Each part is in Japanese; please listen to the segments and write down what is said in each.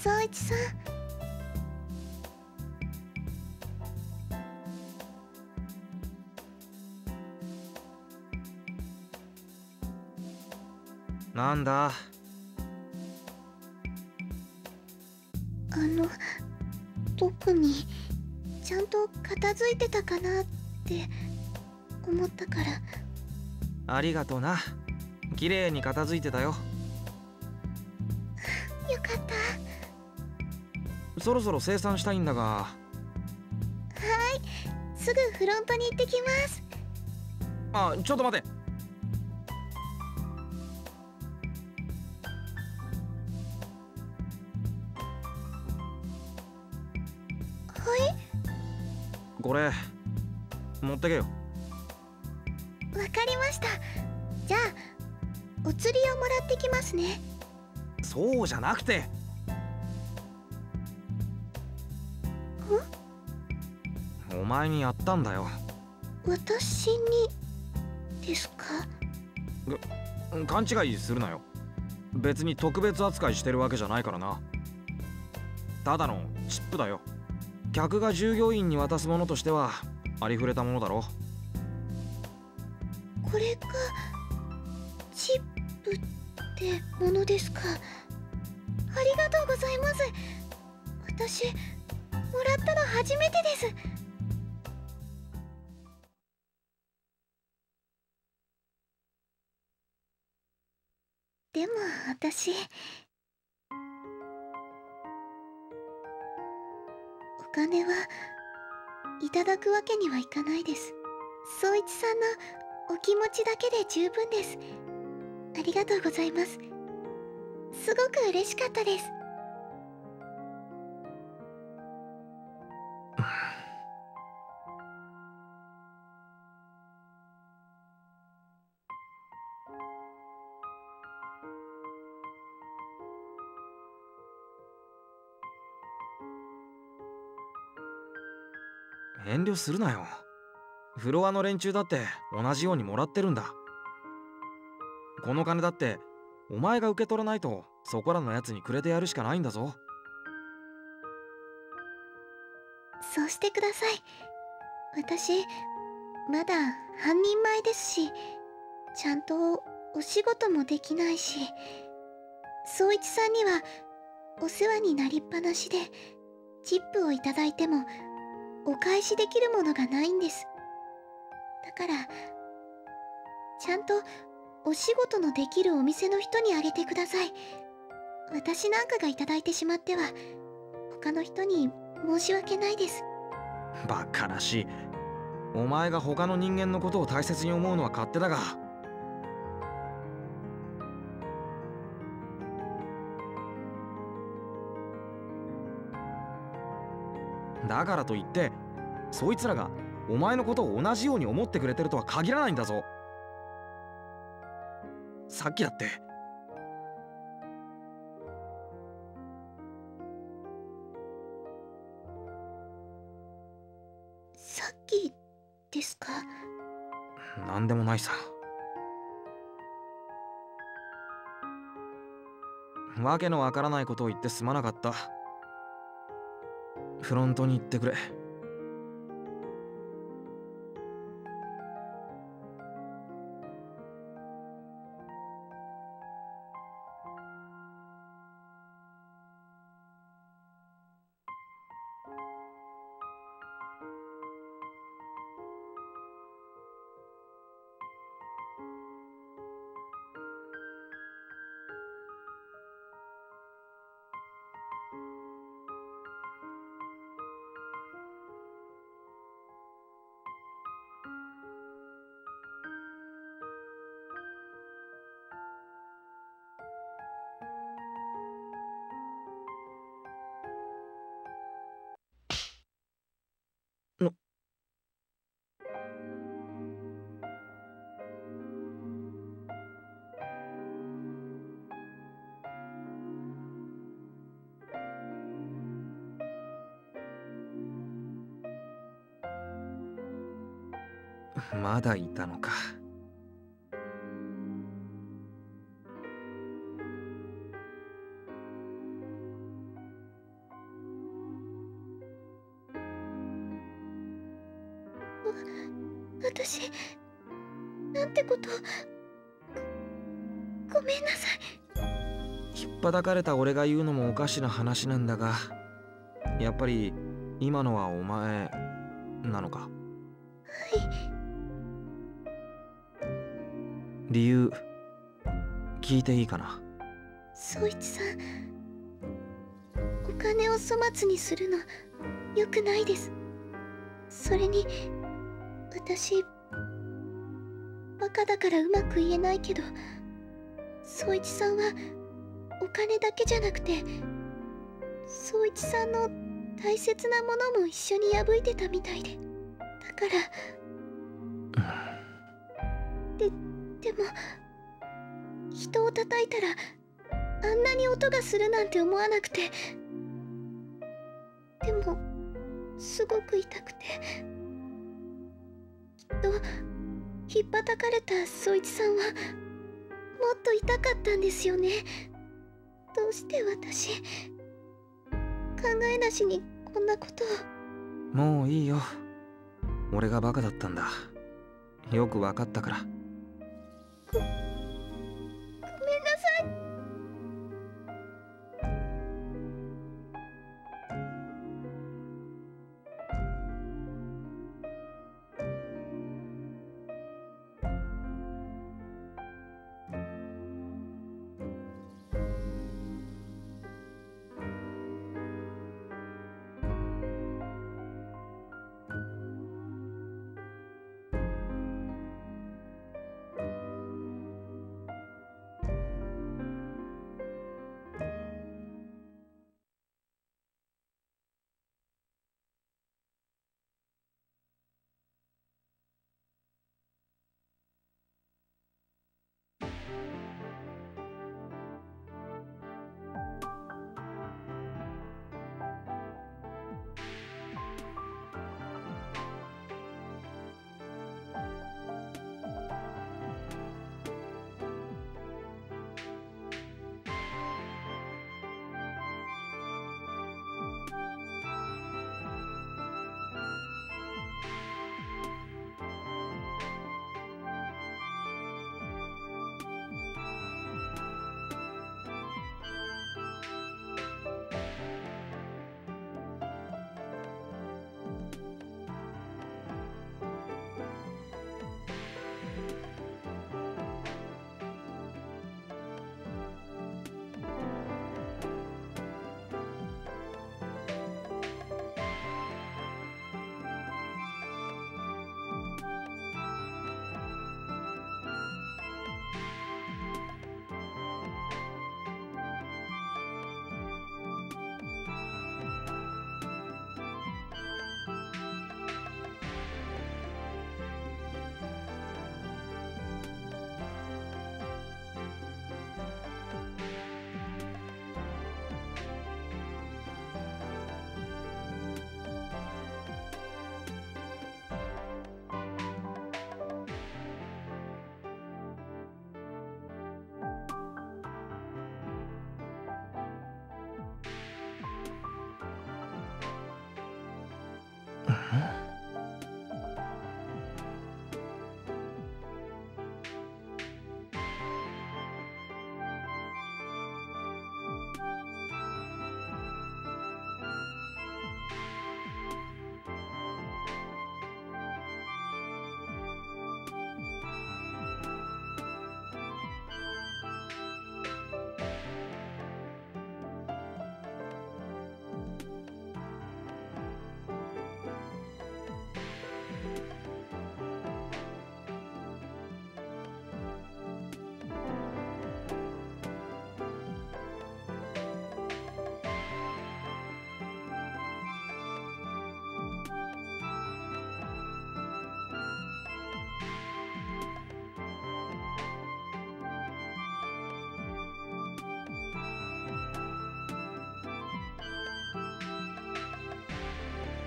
宗一さん。なんだ。特にちゃんと片付いてたかなって思ったから。ありがとうな。綺麗に片付いてたよ。よかった。そろそろ清算したいんだが。はい、すぐフロントに行ってきます。あ、ちょっと待て。これ持ってけよ。わかりました。じゃあお釣りをもらってきますね。そうじゃなくて。ん？お前にやったんだよ。私にですか？勘違いするなよ。別に特別扱いしてるわけじゃないからな。ただのチップだよ。客が従業員に渡すものとしてはありふれたものだろ。これがチップってものですか。ありがとうございます。私もらったの初めてです。でも私、お金はいただくわけにはいかないです。宗一さんのお気持ちだけで十分です。ありがとうございます。すごく嬉しかったです。遠慮するなよ。フロアの連中だって同じようにもらってるんだ。この金だってお前が受け取らないとそこらのやつにくれてやるしかないんだぞ。そうしてください。私まだ半人前ですし、ちゃんとお仕事もできないし、宗一さんにはお世話になりっぱなしで、チップをいただいてもお返しできるものがないんです。だからちゃんとお仕事のできるお店の人にあげてください。私なんかがいただいてしまっては他の人に申し訳ないです。バカらしい。お前が他の人間のことを大切に思うのは勝手だが。だからといってそいつらがお前のことを同じように思ってくれてるとは限らないんだぞ。さっきだってさっきですか？なんでもないさ。わけのわからないことを言ってすまなかった。フロントに行ってくれ。まだいたのか。私なんてことを。ごめんなさい。引っぱたかれた俺が言うのもおかしな話なんだが、やっぱり今のはお前なのか。はい。理由聞いていいかな。宗一さん、お金を粗末にするの良くないです。それに私バカだからうまく言えないけど、宗一さんはお金だけじゃなくて宗一さんの大切なものも一緒に破いてたみたいで、だからでも人を叩いたらあんなに音がするなんて思わなくて、でもすごく痛くて、きっとひっぱたかれた宗一さんはもっと痛かったんですよね。どうして私考えなしにこんなことを。もういいよ、俺がバカだったんだ、よく分かったから。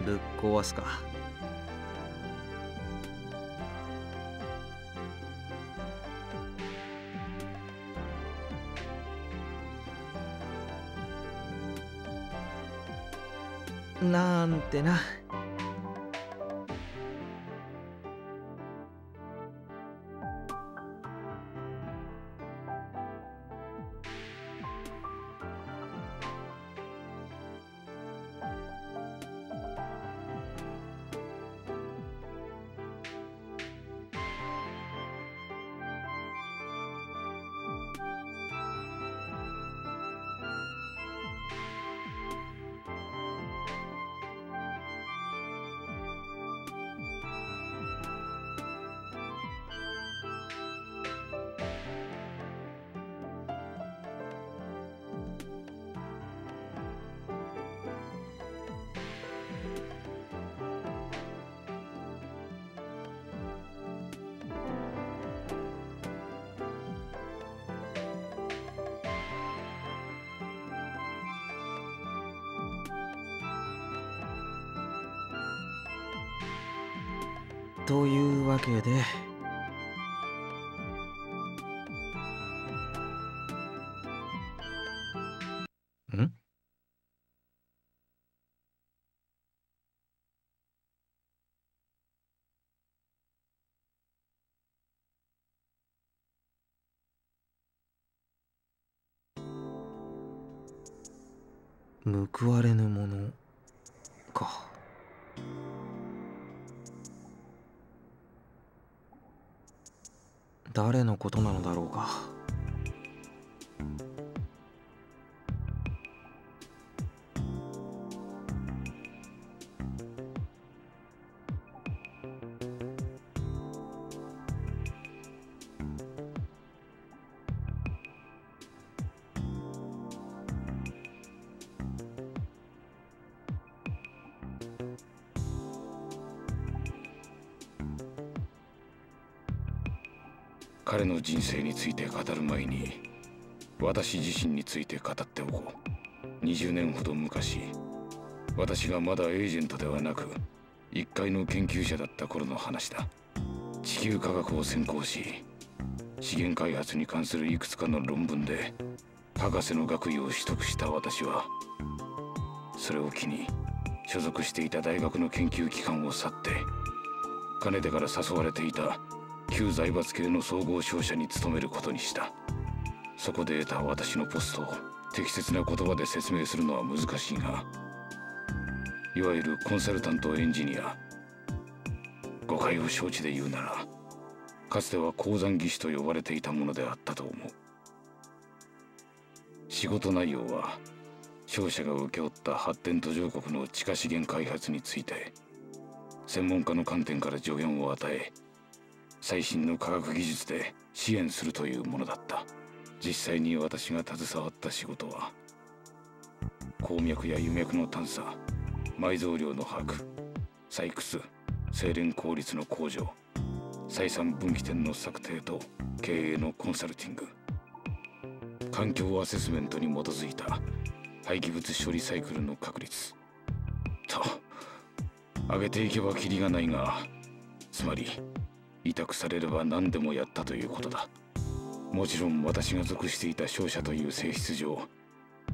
ぶっ壊すか。なんてな。というわけでん？報われぬものか。誰のことなのだろうか。彼の人生について語る前に、私自身について語っておこう。20年ほど昔、私がまだエージェントではなく、一階の研究者だった頃の話だ。地球科学を専攻し、資源開発に関するいくつかの論文で、博士の学位を取得した私は、それを機に、所属していた大学の研究機関を去って、かねてから誘われていた、旧財閥系の総合商社に勤めることにした。そこで得た私のポストを適切な言葉で説明するのは難しいが、いわゆるコンサルタントエンジニア、誤解を承知で言うなら、かつては鉱山技師と呼ばれていたものであったと思う。仕事内容は商社が請け負った発展途上国の地下資源開発について、専門家の観点から助言を与え、最新の科学技術で支援するというものだった。実際に私が携わった仕事は、鉱脈や油脈の探査、埋蔵量の把握、採掘、精錬効率の向上、採算分岐点の策定と経営のコンサルティング、環境アセスメントに基づいた廃棄物処理サイクルの確立と、上げていけばキリがないが、つまり委託されれば何でもやったということだ。もちろん私が属していた商社という性質上、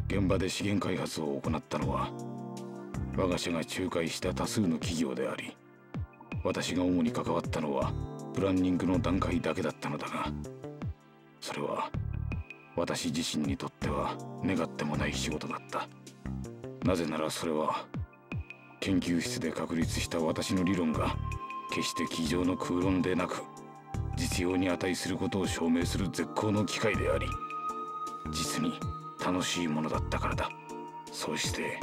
現場で資源開発を行ったのは我が社が仲介した多数の企業であり、私が主に関わったのはプランニングの段階だけだったのだが、それは私自身にとっては願ってもない仕事だった。なぜならそれは研究室で確立した私の理論が決して机上の空論でなく、実用に値することを証明する絶好の機会であり、実に楽しいものだったからだ。そうして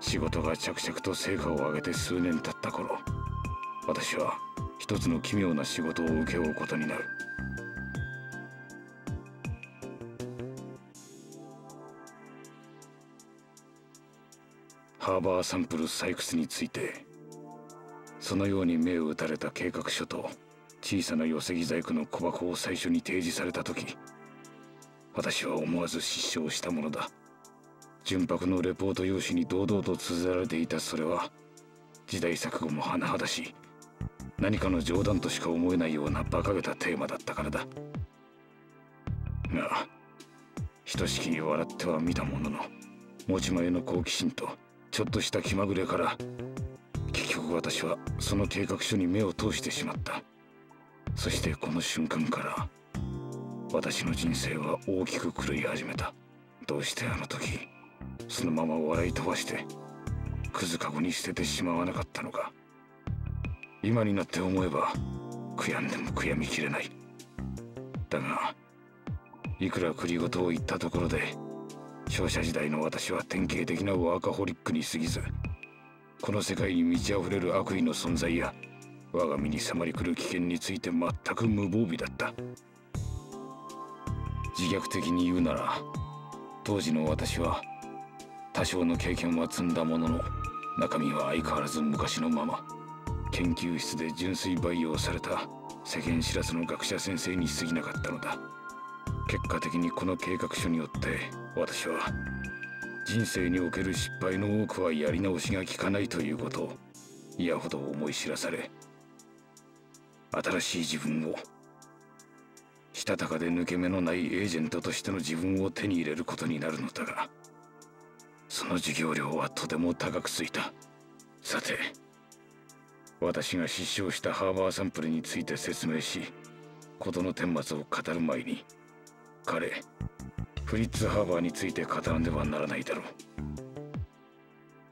仕事が着々と成果を上げて数年経った頃、私は一つの奇妙な仕事を請け負うことになる。ハーバーサンプル採掘について、そのように目を打たれた計画書と小さな寄せ木細工の小箱を最初に提示された時、私は思わず失笑したものだ。純白のレポート用紙に堂々と綴られていたそれは、時代錯誤も甚だしい、何かの冗談としか思えないような馬鹿げたテーマだったからだ。がひとしきり笑ってはみたものの、持ち前の好奇心とちょっとした気まぐれから、結局私はその計画書に目を通してしまった。そしてこの瞬間から私の人生は大きく狂い始めた。どうしてあの時そのまま笑い飛ばしてクズカゴに捨ててしまわなかったのか。今になって思えば悔やんでも悔やみきれない。だがいくら繰り言を言ったところで、商社時代の私は典型的なワーカホリックに過ぎず、この世界に満ち溢れる悪意の存在や、我が身に迫り来る危険について全く無防備だった。自虐的に言うなら、当時の私は多少の経験は積んだものの、中身は相変わらず昔のまま、研究室で純粋培養された世間知らずの学者先生に過ぎなかったのだ。結果的にこの計画書によって、私は人生における失敗の多くはやり直しが効かないということを嫌ほど思い知らされ、新しい自分を、したたかで抜け目のないエージェントとしての自分を手に入れることになるのだが、その授業料はとても高くついた。さて、私が失笑したハーバーサンプルについて説明し、事の顛末を語る前に、彼、フリッツ・ハーバーについて語らねばならないだろう。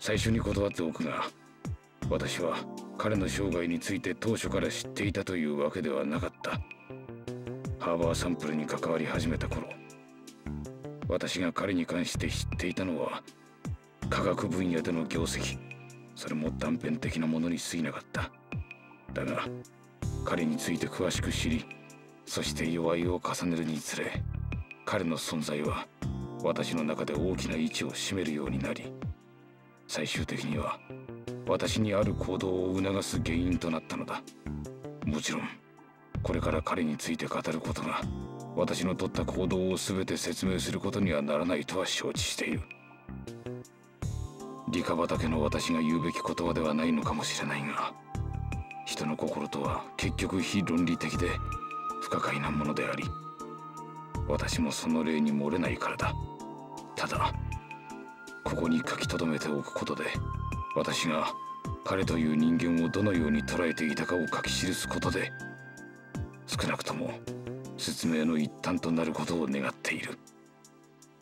最初に断っておくが、私は彼の生涯について当初から知っていたというわけではなかった。ハーバーサンプルに関わり始めた頃、私が彼に関して知っていたのは、科学分野での業績、それも断片的なものに過ぎなかった。だが、彼について詳しく知り、そして齢を重ねるにつれ、彼の存在は私の中で大きな位置を占めるようになり、最終的には私にある行動を促す原因となったのだ。もちろん、これから彼について語ることが、私の取った行動を全て説明することにはならないとは承知している。理科畑の私が言うべき言葉ではないのかもしれないが、人の心とは結局非論理的で不可解なものであり、私もその例に漏れないからだ。ただ、ここに書き留めておくことで、私が彼という人間をどのように捉えていたかを書き記すことで、少なくとも説明の一端となることを願っている。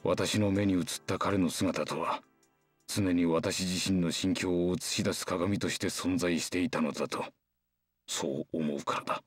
私の目に映った彼の姿とは、常に私自身の心境を映し出す鏡として存在していたのだと、そう思うからだ。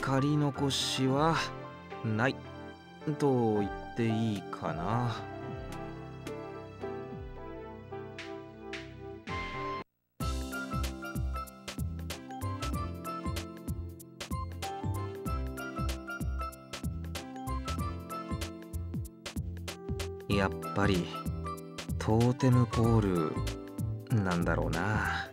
借り残しはないと言っていいかな。やっぱりトーテムポールなんだろうな。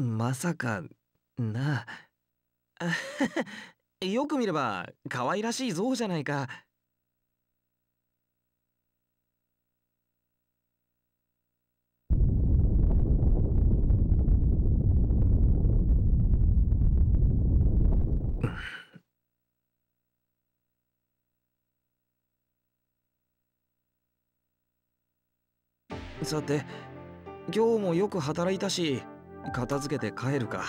まさかなあよく見れば可愛らしい像じゃないか。さて今日もよく働いたし片付けて帰るか。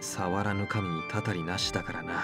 触らぬ神にたたりなしだからな。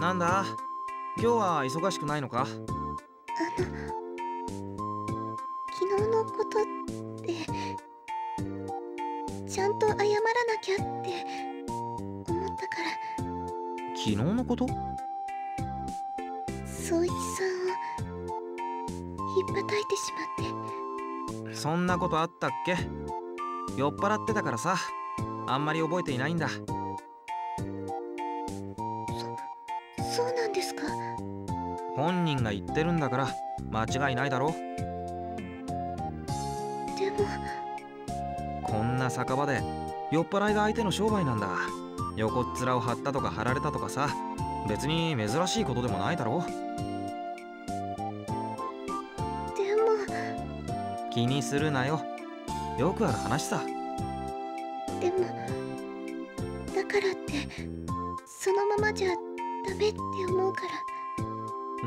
なんだ、今日は忙しくないのか？昨日のことってちゃんと謝らなきゃって思ったから。昨日のこと？宗一さんをひっぱたいてしまって。そんなことあったっけ？酔っ払ってたからさ、あんまり覚えていないんだ。本人が言ってるんだから間違いないだろ。でもこんな酒場で酔っ払いが相手の商売なんだ。横っ面を張ったとか張られたとかさ、別に珍しいことでもないだろ。でも気にするなよ、よくある話さ。でもだからってそのままじゃダメって思うから。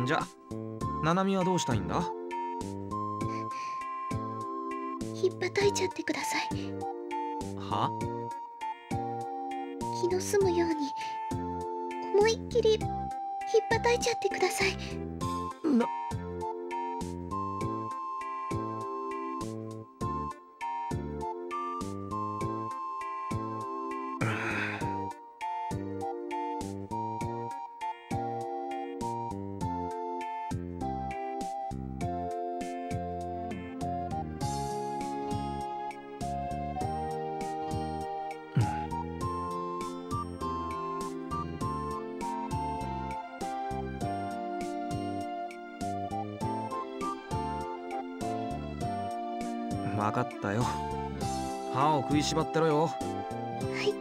じゃあ、ナナミはどうしたいんだ？ひっぱたいちゃってください。は？気の済むように思いっきりひっぱたいちゃってください。分かったよ。歯を食いしばってろよ。はい。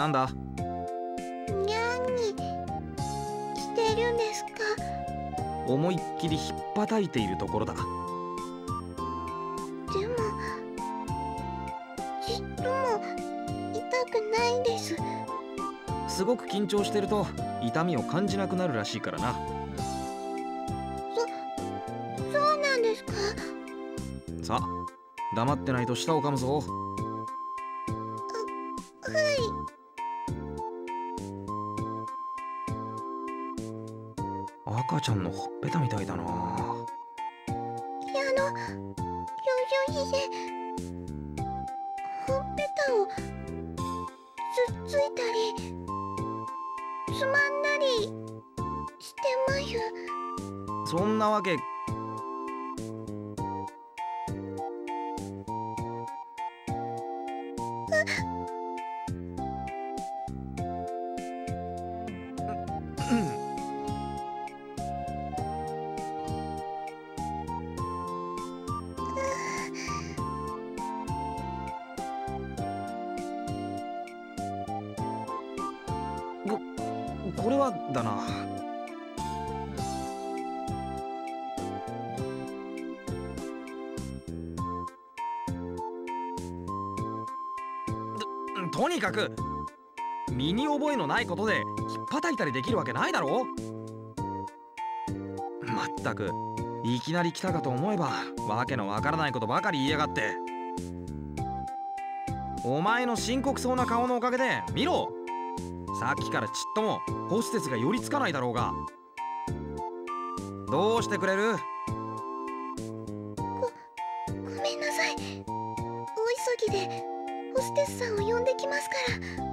なんだ？にゃんにしてるんですか？思いっきりひっぱたいているところだ。でもちっとも痛くないです。すごく緊張してると痛みを感じなくなるらしいからな。そうなんですか？さあ、黙ってないと舌を噛むぞ。はい。赤ちゃんのほっぺたみたいだな。いや、ひげほっぺたをつっついたりつまんだりしてまゆ。そんなわけ。これはだな。とにかく身に覚えのないことでひっぱたいたりできるわけないだろう。まったくいきなり来たかと思えばわけのわからないことばかり言いやがって。お前の深刻そうな顔のおかげで見ろ、さっきからちっともホステスが寄りつかないだろうが。どうしてくれる？ごめんなさい。お急ぎでホステスさんを呼んできますから。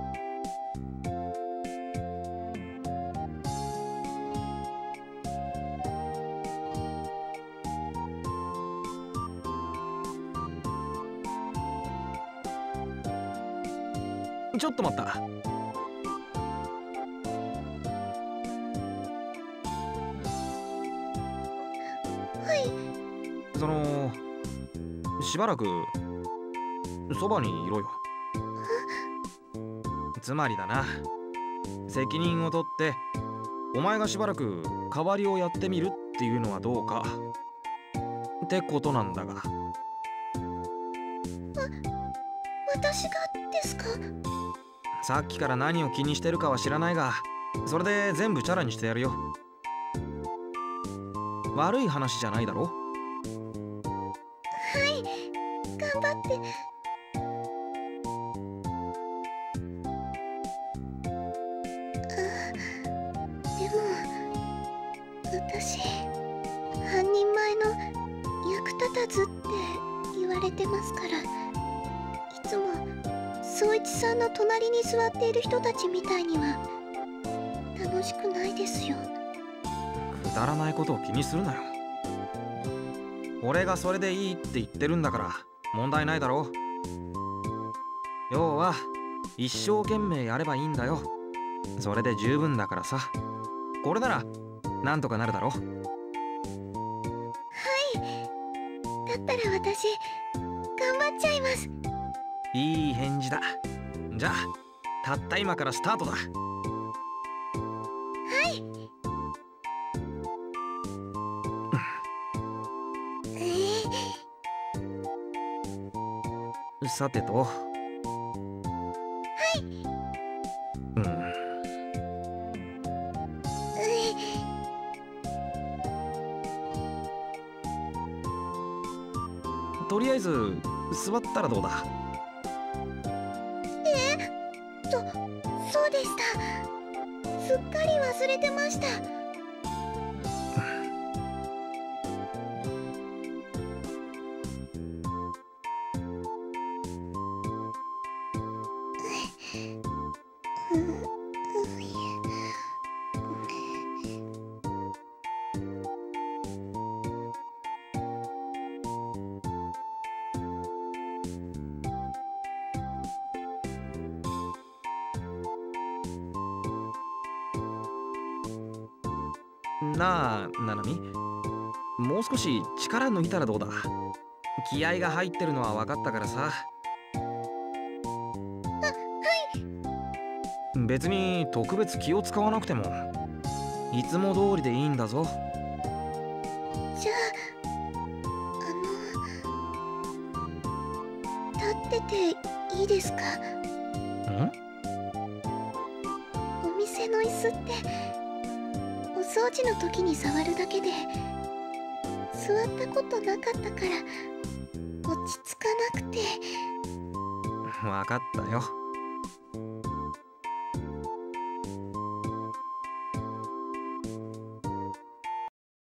ちょっと待った。しばらくそばにいろよ。つまりだな、責任を取ってお前がしばらく代わりをやってみるっていうのはどうかってことなんだが。私がですか？さっきから何を気にしてるかは知らないが、それで全部チャラにしてやるよ。悪い話じゃないだろ？頑張って。でも私、半人前の役立たずって言われてますから、いつも宗一さんの隣に座っている人たちみたいには楽しくないですよ。くだらないことを気にするなよ。俺がそれでいいって言ってるんだから問題ないだろ。要は一生懸命やればいいんだよ。それで十分だからさ。これならなんとかなるだろ。はい、だったら私頑張っちゃいます。いい返事だ。じゃあたった今からスタートだ。さてと、はい。とりあえず座ったらどうだ？そうでした。すっかり忘れてました。なあ、ナナミ、もう少し力抜いたらどうだ？気合が入ってるのは分かったからさ。はい。別に特別気を使わなくてもいつも通りでいいんだぞ。じゃあ立ってていいですか？ん？お店の椅子ってお掃除の時に触るだけで座ったことなかったから落ち着かなくて。分かったよ。